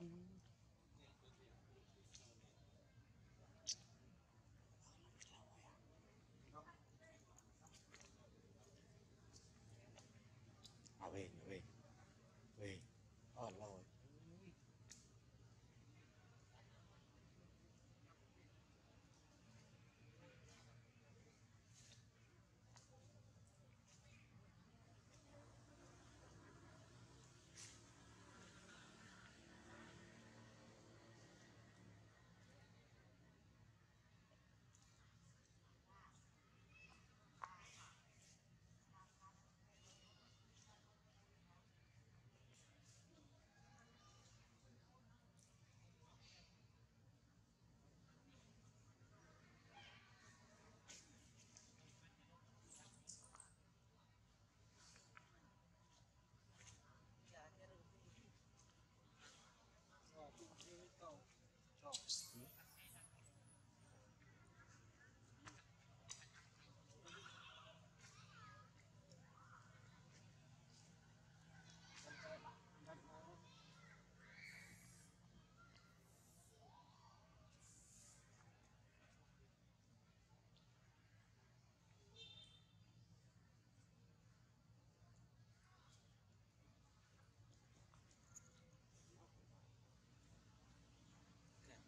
Về ở rồi.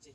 Trình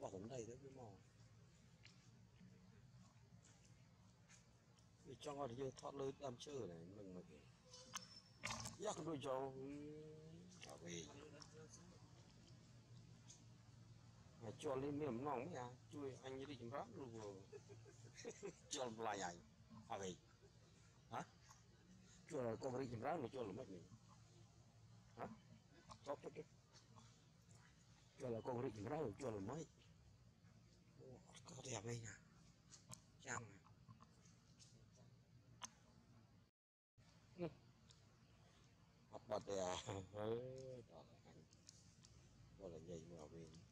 Bỏ cũng đầy đấy với mò vì cho ngồi vô thoát lưới làm chơi này mình mà kìa dắt đôi cháu cả về mà cho lên miệng nóng nha chui anh như đi chìm rác luôn cho lại ảnh à về hả cho là con đi chìm rác mà cho là mất mình hả tốt tốt cho là con đi chìm rác cho là mới có đẹp đây nè chăm nè bật bật à đó là anh gọi là nhảy vào bên